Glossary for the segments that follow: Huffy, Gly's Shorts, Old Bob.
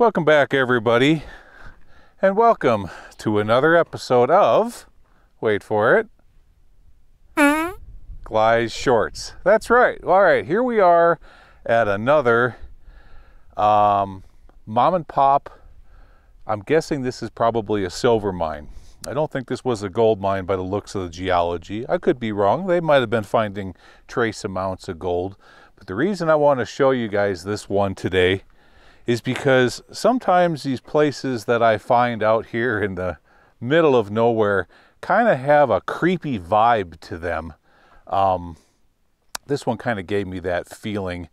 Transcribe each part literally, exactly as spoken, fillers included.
Welcome back, everybody, and welcome to another episode of, wait for it, Gly's Shorts. That's right. All right, here we are at another um, mom and pop. I'm guessing this is probably a silver mine. I don't think this was a gold mine by the looks of the geology. I could be wrong. They might have been finding trace amounts of gold. But the reason I want to show you guys this one today is because sometimes these places that I find out here in the middle of nowhere kind of have a creepy vibe to them. Um, this one kind of gave me that feeling.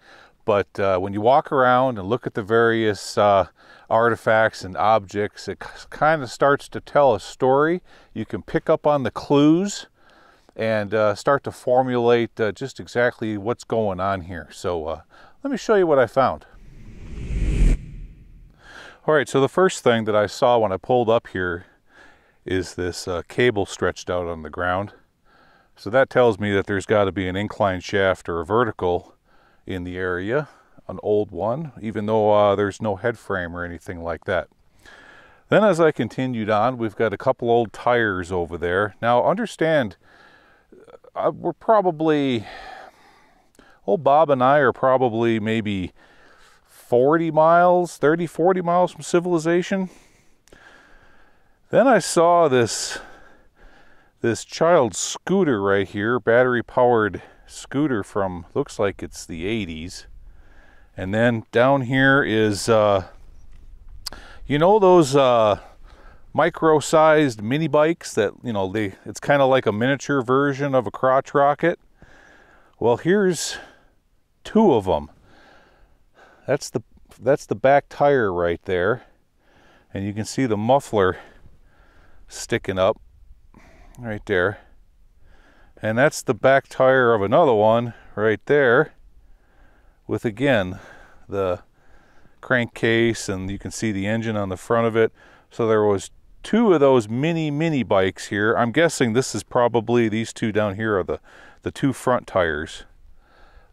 But uh, when you walk around and look at the various uh, artifacts and objects, it kind of starts to tell a story. You can pick up on the clues and uh, start to formulate uh, just exactly what's going on here. So uh, let me show you what I found. All right, so the first thing that I saw when I pulled up here is this uh, cable stretched out on the ground. So that tells me that there's got to be an incline shaft or a vertical in the area, an old one, even though uh, there's no head frame or anything like that. Then as I continued on, we've got a couple old tires over there. Now understand, uh, we're probably, old Bob and I are probably maybe forty miles, thirty, forty miles from civilization. Then I saw this, this child's scooter right here, battery powered scooter from, looks like it's the eighties. And then down here is, uh, you know, those uh, micro sized mini bikes that, you know, they, it's kind of like a miniature version of a crotch rocket. Well, here's two of them. That's the, that's the back tire right there. And you can see the muffler sticking up right there. And that's the back tire of another one right there with, again, the crankcase, and you can see the engine on the front of it. So there was two of those mini, mini bikes here. I'm guessing this is probably, these two down here are the, the two front tires.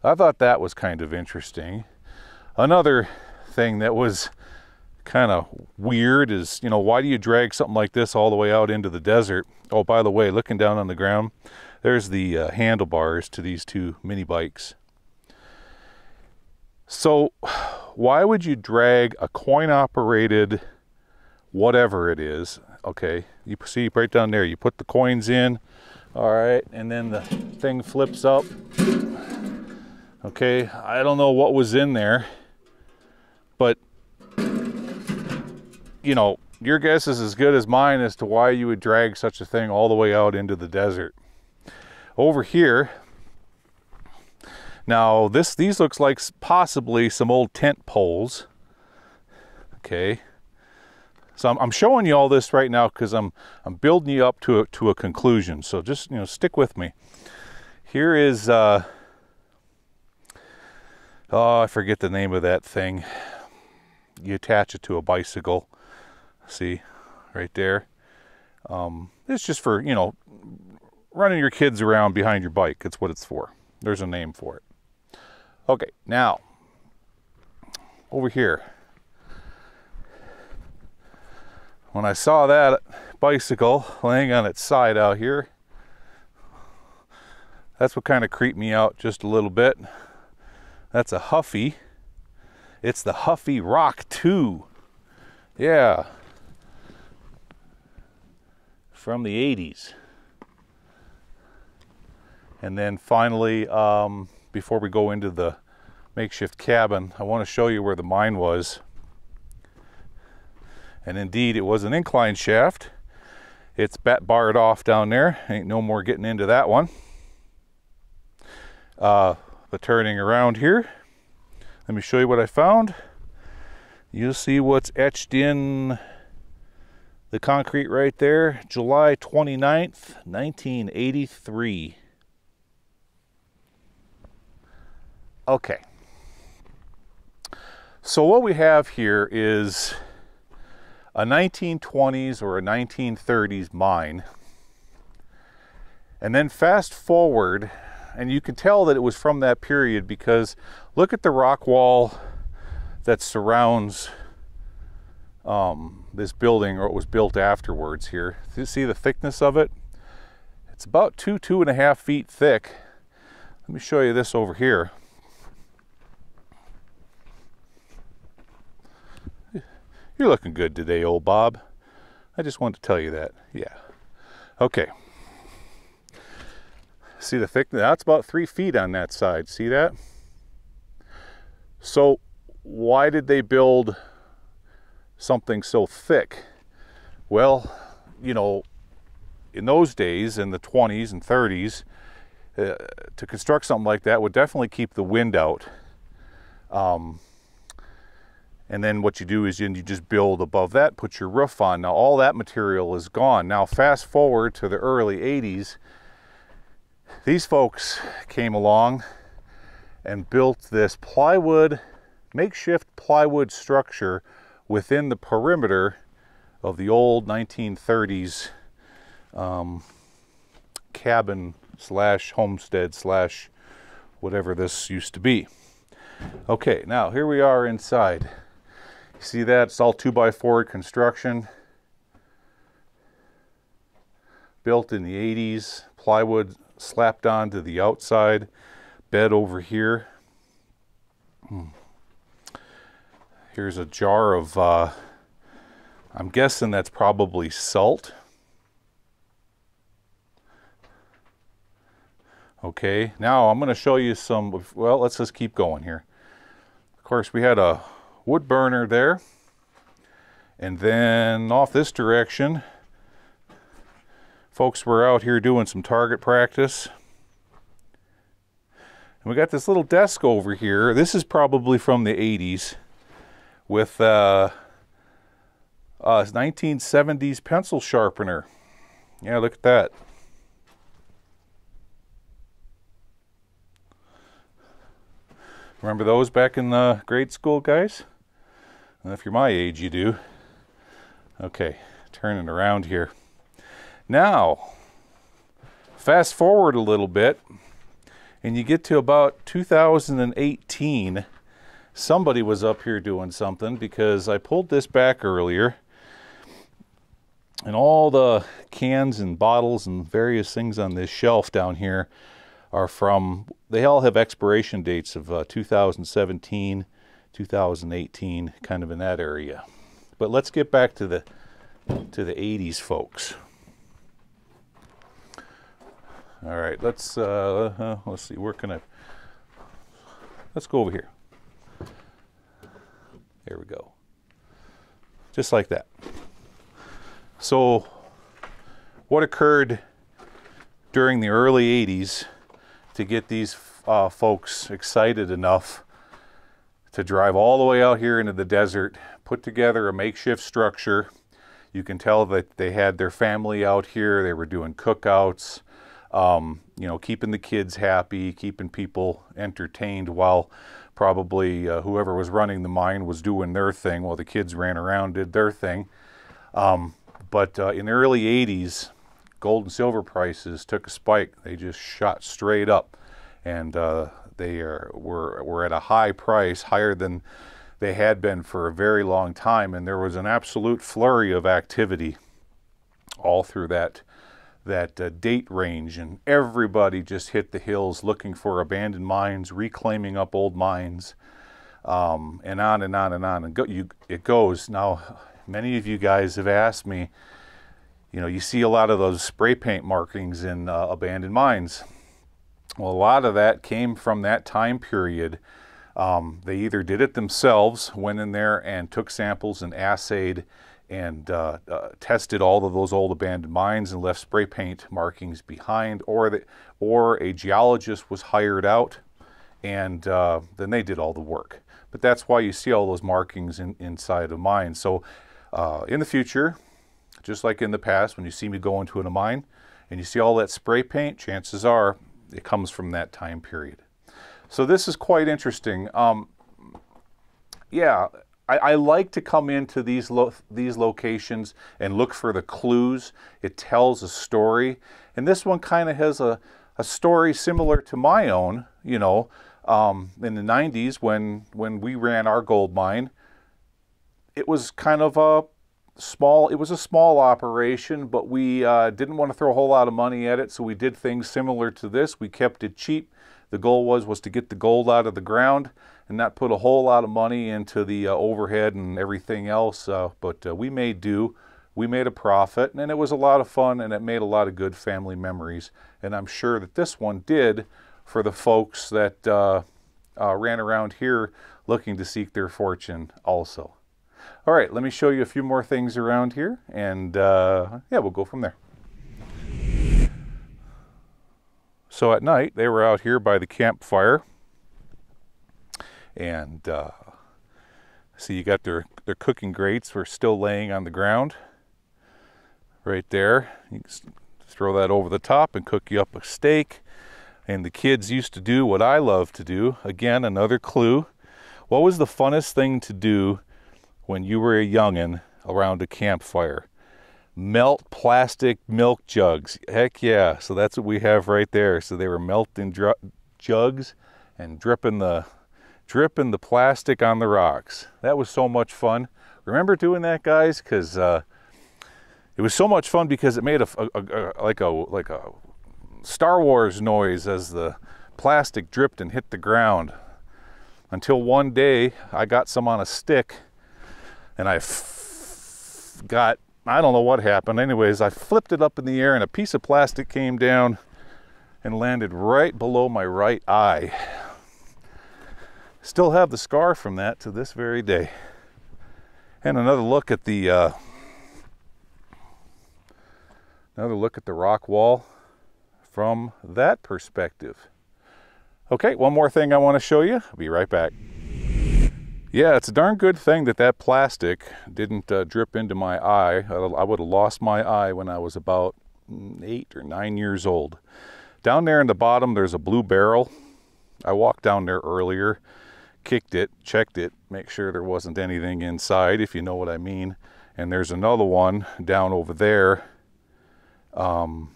I thought that was kind of interesting. Another thing that was kind of weird is, you know, why do you drag something like this all the way out into the desert? Oh, by the way, looking down on the ground, there's the uh, handlebars to these two mini bikes. So why would you drag a coin-operated whatever it is? Okay, you see right down there, you put the coins in, all right, and then the thing flips up. Okay, I don't know what was in there, but, you know, your guess is as good as mine as to why you would drag such a thing all the way out into the desert. Over here, now this, these looks like possibly some old tent poles. Okay, so I'm, I'm showing you all this right now because I'm I'm building you up to a, to a conclusion. So just, you know, stick with me. Here is. Uh, Oh, I forget the name of that thing. You attach it to a bicycle. See, right there. Um, it's just for, you know, running your kids around behind your bike. That's what it's for. There's a name for it. Okay, now, over here. When I saw that bicycle laying on its side out here, that's what kind of creeped me out just a little bit. That's a Huffy. It's the Huffy Rock two. Yeah. From the eighties. And then finally, um, before we go into the makeshift cabin, I want to show you where the mine was. And indeed, it was an incline shaft. It's bat barred off down there. Ain't no more getting into that one. Uh... But turning around here, let me show you what I found. You'll see what's etched in the concrete right there. July twenty-ninth, nineteen eighty-three. Okay. So what we have here is a nineteen twenties or a nineteen thirties mine. And then fast forward, and you can tell that it was from that period because look at the rock wall that surrounds um, this building, or it was built afterwards here. You see the thickness of it? It's about two, two and a half feet thick. Let me show you this over here. You're looking good today, old Bob. I just wanted to tell you that. Yeah. Okay. See the thickness? That's about three feet on that side. See that? So why did they build something so thick? Well, you know, in those days, in the twenties and thirties, uh, to construct something like that would definitely keep the wind out. Um, And then what you do is you, you just build above that, put your roof on. Now all that material is gone. Now fast forward to the early eighties, these folks came along and built this plywood, makeshift plywood structure within the perimeter of the old nineteen thirties um, cabin slash homestead slash whatever this used to be. Okay, now here we are inside. See that? It's all two by four construction. Built in the eighties, plywood slapped onto the outside, bed over here. Hmm. Here's a jar of, uh, I'm guessing that's probably salt. Okay, now I'm going to show you some, well, let's just keep going here. Of course, we had a wood burner there, and then off this direction folks were out here doing some target practice, and we got this little desk over here. This is probably from the eighties with uh, a nineteen seventies pencil sharpener. Yeah, look at that. Remember those back in the grade school, guys? If you're my age, you do. Okay, turning around here. Now, fast forward a little bit, and you get to about two thousand eighteen. Somebody was up here doing something, because I pulled this back earlier, and all the cans and bottles and various things on this shelf down here are from, they all have expiration dates of uh, two thousand seventeen, two thousand eighteen, kind of in that area. But let's get back to the to the eighties, folks. All right, let's uh, uh, let's see. Where can I? Let's go over here. There we go. Just like that. So, what occurred during the early eighties? To get these uh, folks excited enough to drive all the way out here into the desert, put together a makeshift structure. You can tell that they had their family out here. They were doing cookouts, um, you know, keeping the kids happy, keeping people entertained while probably uh, whoever was running the mine was doing their thing while the kids ran around, did their thing. Um, but uh, in the early eighties, gold and silver prices took a spike. They just shot straight up, and uh, they are, were, were at a high price, higher than they had been for a very long time, and there was an absolute flurry of activity all through that, that uh, date range, and everybody just hit the hills looking for abandoned mines, reclaiming up old mines, um, and on and on and on, and go, you, it goes. Now, many of you guys have asked me, you know, you see a lot of those spray paint markings in uh, abandoned mines. Well, a lot of that came from that time period. Um, they either did it themselves, went in there and took samples and assayed and uh, uh, tested all of those old abandoned mines and left spray paint markings behind, or, the, or a geologist was hired out, and uh, then they did all the work. But that's why you see all those markings in, inside of mines. So uh, in the future, just like in the past, when you see me go into a mine and you see all that spray paint, chances are it comes from that time period. So this is quite interesting. Um, yeah, I, I like to come into these, lo these locations and look for the clues. It tells a story. And this one kind of has a, a story similar to my own, you know, um, in the nineties when, when we ran our gold mine. it was kind of a small, it was a small operation, but we uh, didn't want to throw a whole lot of money at it, so we did things similar to this. We kept it cheap. The goal was, was to get the gold out of the ground and not put a whole lot of money into the uh, overhead and everything else, uh, but uh, we made do. We made a profit, and it was a lot of fun, and it made a lot of good family memories, and I'm sure that this one did for the folks that uh, uh, ran around here looking to seek their fortune also. All right, let me show you a few more things around here, and uh, yeah, we'll go from there. So at night, they were out here by the campfire, and uh, see, you got their, their cooking grates were still laying on the ground right there. You can throw that over the top and cook you up a steak. And the kids used to do what I love to do. Again, another clue. What was the funnest thing to do when you were a youngin' around a campfire? Melt plastic milk jugs. Heck yeah. So that's what we have right there. So they were melting jugs and dripping the dripping the plastic on the rocks. That was so much fun. Remember doing that, guys? Because uh, it was so much fun because it made a, a, a like a like a Star Wars noise as the plastic dripped and hit the ground. Until one day, I got some on a stick, and I f got I don't know what happened. Anyways, I flipped it up in the air, and a piece of plastic came down and landed right below my right eye. Still have the scar from that to this very day. And another look at the uh, another look at the rock wall from that perspective. Okay, one more thing I want to show you. I'll be right back. Yeah, it's a darn good thing that that plastic didn't uh, drip into my eye. I would have lost my eye when I was about eight or nine years old. Down there in the bottom, there's a blue barrel. I walked down there earlier, kicked it, checked it, make sure there wasn't anything inside, if you know what I mean. And there's another one down over there. Um,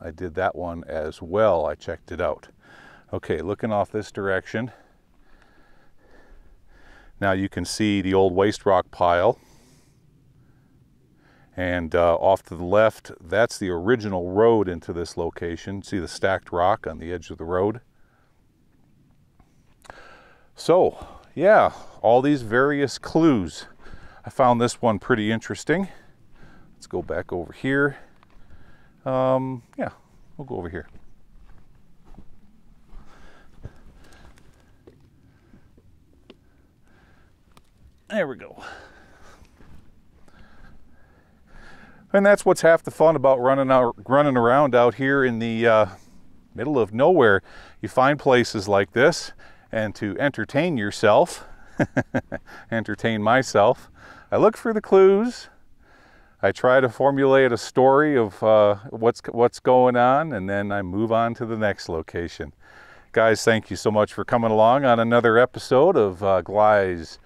I did that one as well. I checked it out. Okay, looking off this direction. Now you can see the old waste rock pile. And uh, off to the left, that's the original road into this location. See the stacked rock on the edge of the road? So, yeah, all these various clues. I found this one pretty interesting. Let's go back over here. Um, yeah, we'll go over here. There we go. And that's what's half the fun about running out, running around out here in the uh, middle of nowhere. You find places like this, and to entertain yourself, entertain myself, I look for the clues. I try to formulate a story of uh, what's, what's going on, and then I move on to the next location. Guys, thank you so much for coming along on another episode of uh, Gly's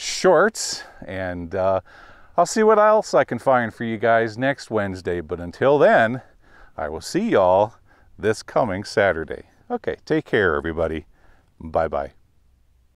Shorts, and uh, I'll see what else I can find for you guys next Wednesday. But until then, I will see y'all this coming Saturday. Okay, take care, everybody. Bye-bye.